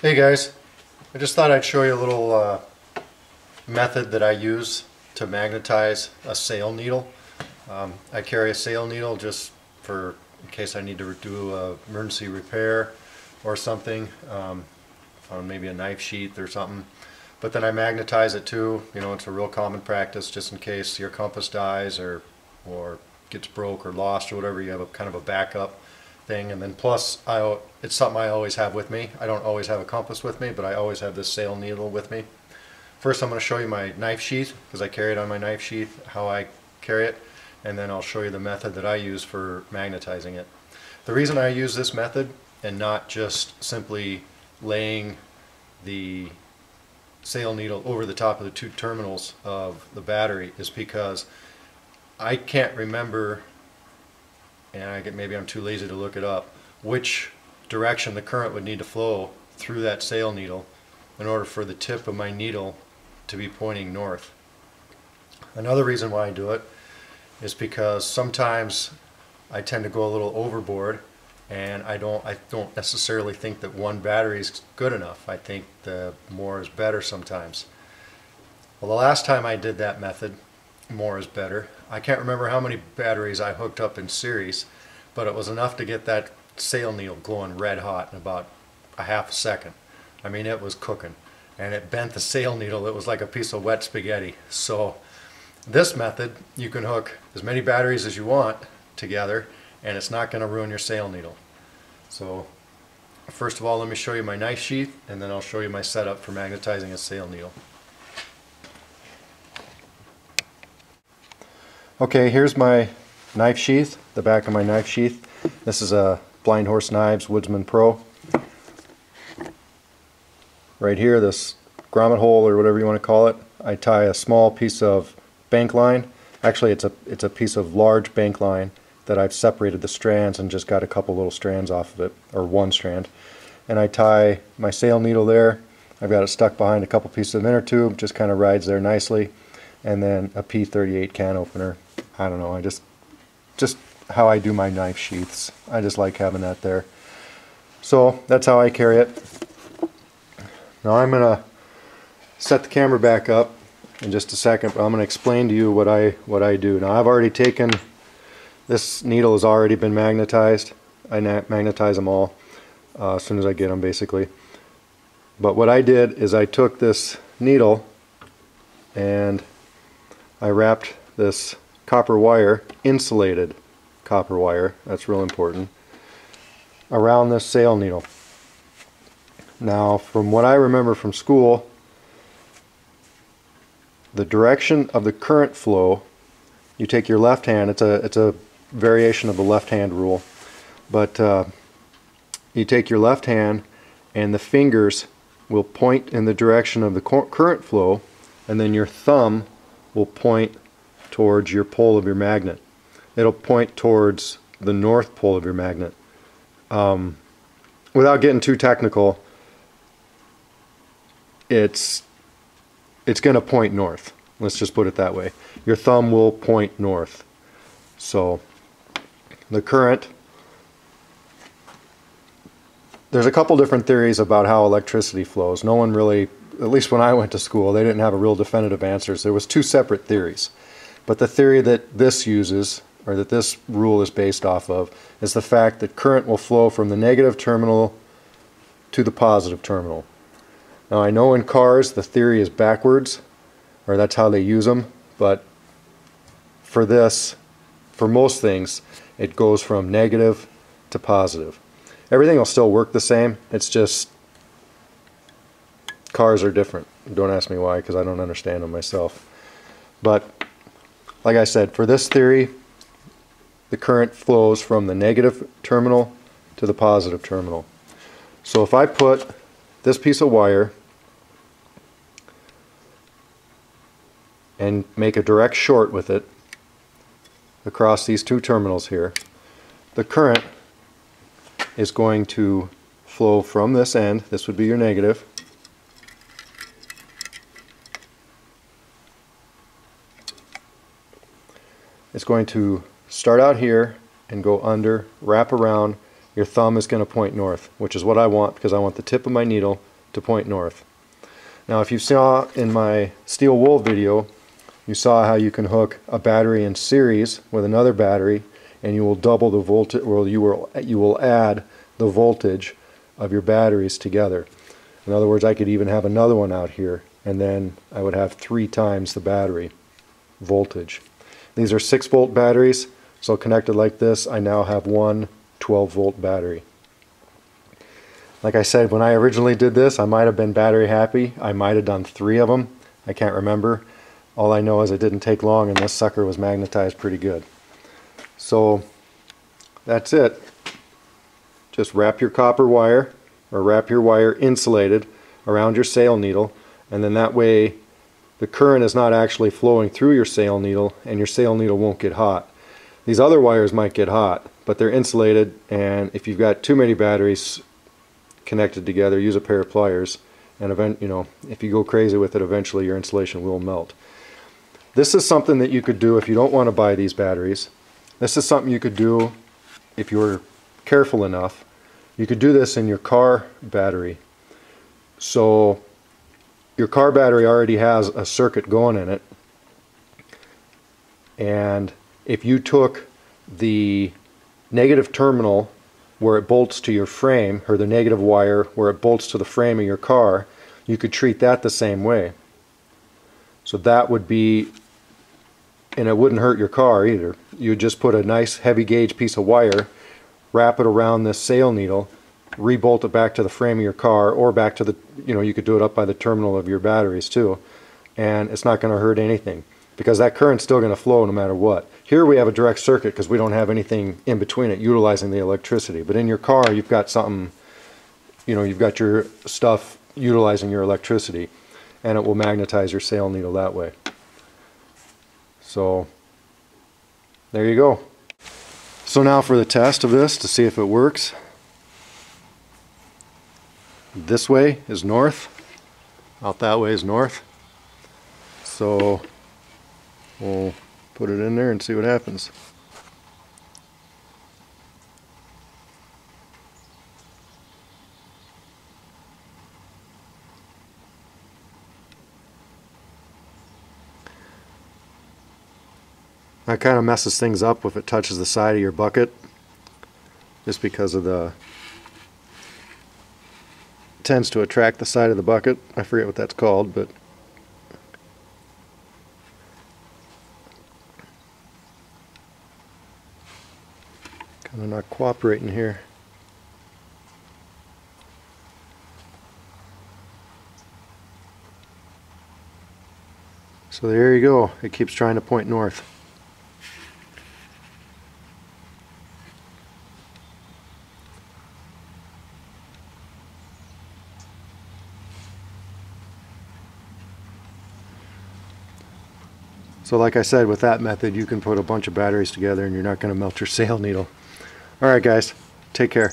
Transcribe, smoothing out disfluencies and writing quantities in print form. Hey guys, I just thought I'd show you a little method that I use to magnetize a sail needle. I carry a sail needle just for in case I need to do an emergency repair or something on maybe a knife sheath or something. But then I magnetize it too. You know, it's a real common practice just in case your compass dies or gets broke or lost or whatever. You have a kind of a backup thing, and then plus it's something I always have with me. I don't always have a compass with me, but I always have this sail needle with me. First I'm going to show you my knife sheath, because I carry it on my knife sheath, how I carry it, and then I'll show you the method that I use for magnetizing it. The reason I use this method and not just simply laying the sail needle over the top of the two terminals of the battery is because I can't remember, and maybe I'm too lazy to look it up, which direction the current would need to flow through that sail needle in order for the tip of my needle to be pointing north. Another reason why I do it is because sometimes I tend to go a little overboard, and I don't necessarily think that one battery is good enough. I think the more is better sometimes. Well, the last time I did that method, more is better, I can't remember how many batteries I hooked up in series, but it was enough to get that sail needle glowing red hot in about a half a second. I mean, it was cooking, and it bent the sail needle. It was like a piece of wet spaghetti. So this method, you can hook as many batteries as you want together, and it's not going to ruin your sail needle. So first of all, let me show you my knife sheath, and then I'll show you my setup for magnetizing a sail needle. Okay, here's my knife sheath, the back of my knife sheath. This is a Blind Horse Knives Woodsman Pro. Right here, this grommet hole, or whatever you want to call it, I tie a small piece of bank line. Actually, it's a piece of large bank line that I've separated the strands and just got a couple little strands off of it, or one strand. And I tie my sail needle there. I've got it stuck behind a couple pieces of inner tube, just kind of rides there nicely. And then a P38 can opener. I don't know, I just how I do my knife sheaths. I just like having that there. So that's how I carry it. Now I'm going to set the camera back up in just a second, but I'm going to explain to you what I do. Now I've already taken, this needle has already been magnetized. I magnetize them all as soon as I get them, basically. But what I did is I took this needle and I wrapped this copper wire, insulated copper wire, that's real important, around this sail needle. Now, from what I remember from school, the direction of the current flow, you take your left hand, it's a variation of the left hand rule, but you take your left hand and the fingers will point in the direction of the current flow, and then your thumb will point towards your pole of your magnet. It'll point towards the north pole of your magnet. Without getting too technical, it's going to point north. Let's just put it that way. Your thumb will point north. So the current, there's a couple different theories about how electricity flows. No one really, at least when I went to school, they didn't have a real definitive answers. There was two separate theories. But the theory that this uses, or that this rule is based off of, is the fact that current will flow from the negative terminal to the positive terminal. Now I know in cars the theory is backwards, or that's how they use them, but for this, for most things, it goes from negative to positive. Everything will still work the same, it's just cars are different. Don't ask me why, because I don't understand them myself. But like I said, for this theory, the current flows from the negative terminal to the positive terminal. So if I put this piece of wire and make a direct short with it across these two terminals here, the current is going to flow from this end, this would be your negative, it's going to start out here and go under, wrap around, your thumb is going to point north, which is what I want because I want the tip of my needle to point north. Now if you saw in my steel wool video, you saw how you can hook a battery in series with another battery and you will double the voltage, or you will add the voltage of your batteries together. In other words, I could even have another one out here and then I would have 3 times the battery voltage. These are 6-volt batteries, so connected like this I now have one 12-volt battery. Like I said, when I originally did this I might have been battery happy. I might have done 3 of them. I can't remember. All I know is it didn't take long and this sucker was magnetized pretty good. So that's it. Just wrap your copper wire, or wrap your wire insulated around your sail needle, and then that way the current is not actually flowing through your sail needle and your sail needle won't get hot. These other wires might get hot, but they're insulated, and if you've got too many batteries connected together, use a pair of pliers, and if you go crazy with it, eventually your insulation will melt. This is something that you could do if you don't want to buy these batteries. This is something you could do if you were careful enough. You could do this in your car battery. So your car battery already has a circuit going in it, and if you took the negative terminal where it bolts to your frame, or the negative wire where it bolts to the frame of your car, you could treat that the same way. So that would be, and it wouldn't hurt your car either. You would just put a nice heavy gauge piece of wire, wrap it around this sail needle, rebolt it back to the frame of your car, or back to the, you could do it up by the terminal of your batteries too, and it's not going to hurt anything because that current's still going to flow no matter what. Here we have a direct circuit because we don't have anything in between it utilizing the electricity, but in your car you've got something, you've got your stuff utilizing your electricity, and it will magnetize your sail needle that way. So there you go. So now for the test of this to see if it works. This way is north, out that way is north. So we'll put it in there and see what happens. That kind of messes things up if it touches the side of your bucket, just because of the, it tends to attract the side of the bucket. I forget what that's called, but kind of not cooperating here. So there you go, it keeps trying to point north. So like I said, with that method you can put a bunch of batteries together and you're not going to melt your sail needle. Alright guys, take care.